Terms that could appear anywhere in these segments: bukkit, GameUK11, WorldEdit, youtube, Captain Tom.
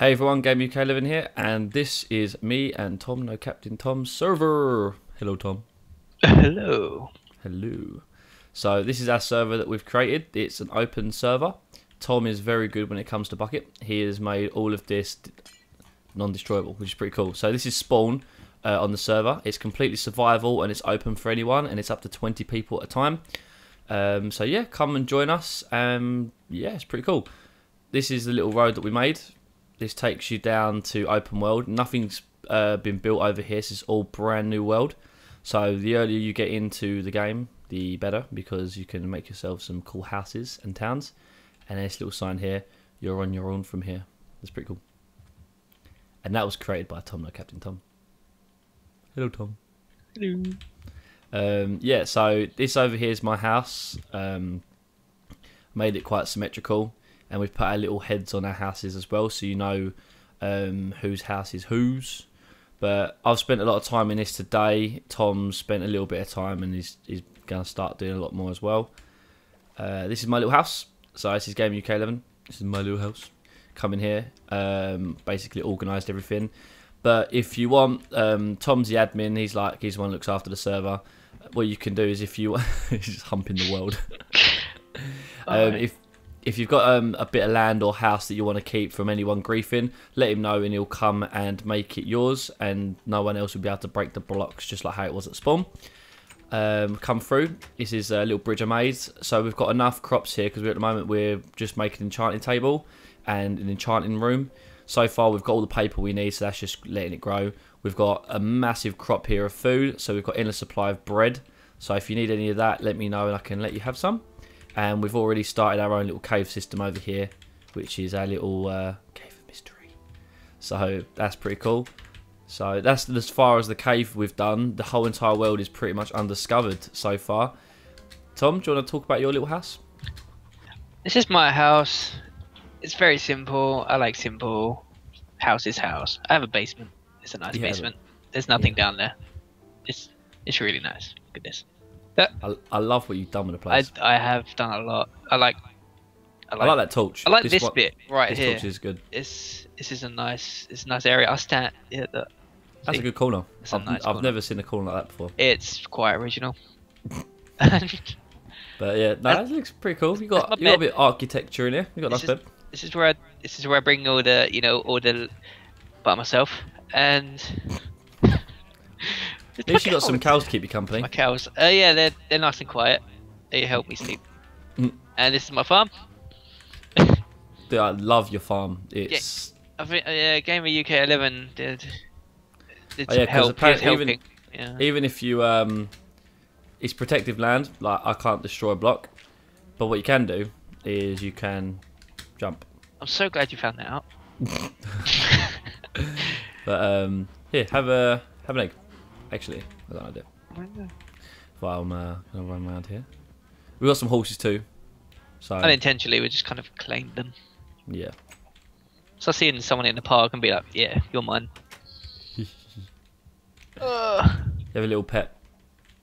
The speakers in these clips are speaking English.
Hey everyone, GameUK11 here, and this is me and Tom, no Captain Tom, server. Hello, Tom. Hello. Hello. So this is our server that we've created. It's an open server. Tom is very good when it comes to Bukkit. He has made all of this non-destroyable, which is pretty cool. So this is spawn on the server. It's completely survival and it's open for anyone, and it's up to 20 people at a time. So yeah, come and join us. Yeah, it's pretty cool. This is the little road that we made. This takes you down to open world. Nothing's been built over here, so it's all brand new world. So the earlier you get into the game, the better, because you can make yourself some cool houses and towns. And this little sign here, you're on your own from here. That's pretty cool. And that was created by Tom, no Captain Tom. Hello, Tom. Hello. Yeah, so this over here is my house. Made it quite symmetrical. And we've put our little heads on our houses as well, so you know whose house is whose. But I've spent a lot of time in this today. Tom spent a little bit of time, and he's going to start doing a lot more as well. This is my little house. So this is GameUK11. This is my little house. Come in here. Basically organised everything. But if you want, Tom's the admin. He's the one who looks after the server. What you can do is if you he's just humping the world. If you've got a bit of land or house that you want to keep from anyone griefing, let him know and he'll come and make it yours, and no one else will be able to break the blocks, just like how it was at spawn. Come through. This is a little bridge I made. So we've got enough crops here because at the moment we're just making an enchanting table and an enchanting room. So far we've got all the paper we need, so that's just letting it grow. We've got a massive crop here of food, so we've got endless supply of bread. So if you need any of that, let me know and I can let you have some. And we've already started our own little cave system over here, which is our little cave of mystery. So that's pretty cool. So that's as far as the cave we've done. The whole entire world is pretty much undiscovered so far. Tom, do you want to talk about your little house? This is my house. It's very simple. I like simple. House is house. I have a basement. It's a nice basement. There's nothing down there. It's really nice. Look at this. I love what you've done with the place. I have done a lot. I like that torch. I like this bit right here. This torch is good. This is a nice area. I stand. Yeah, that's a good corner. I've never seen a corner like that before. It's quite original. But yeah, no, it looks pretty cool. You got a bit of architecture in here. You got that. This is where I bring all the by myself and. At least you got some cows to keep you company. My cows. Yeah, they're nice and quiet. They help me sleep. And this is my farm. Dude, I love your farm. It's. Yeah, I think GameUK11 did help. Even if you it's protective land. Like I can't destroy a block, but what you can do is you can jump. I'm so glad you found that out. But here, have an egg. Actually, I don't know what to do. Well, I'm going to run around here. We've got some horses too. So unintentionally, we just kind of claimed them. Yeah. So seeing someone in the park and be like, yeah, you're mine. You have a little pet.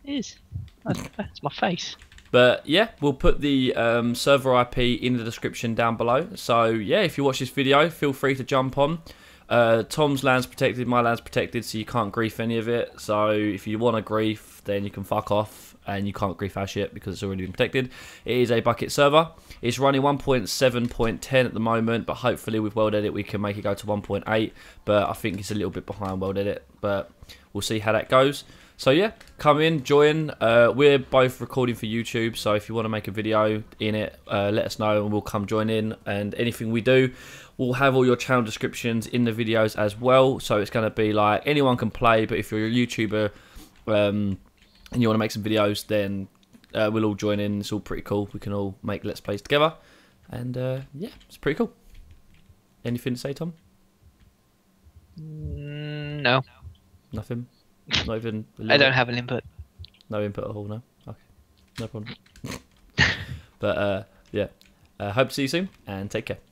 It is. That's my face. But yeah, we'll put the server IP in the description down below. So yeah, if you watch this video, feel free to jump on. Tom's land's protected, my land's protected, so you can't grief any of it. So if you want to grief, then you can fuck off, and you can't grief our shit because it's already been protected. It is a Bukkit server. It's running 1.7.10 at the moment, but hopefully with WorldEdit we can make it go to 1.8, but I think it's a little bit behind WorldEdit, but we'll see how that goes. So yeah, come in, join. We're both recording for YouTube, so if you want to make a video in it, let us know and we'll come join in. And anything we do, we'll have all your channel descriptions in the videos as well. So it's going to be like anyone can play, but if you're a YouTuber and you want to make some videos, then we'll all join in. It's all pretty cool. We can all make Let's Plays together. And yeah, it's pretty cool. Anything to say, Tom? No. Nothing? Not even I don't have an input. No input at all, no? Okay. No problem. But yeah. Hope to see you soon and take care.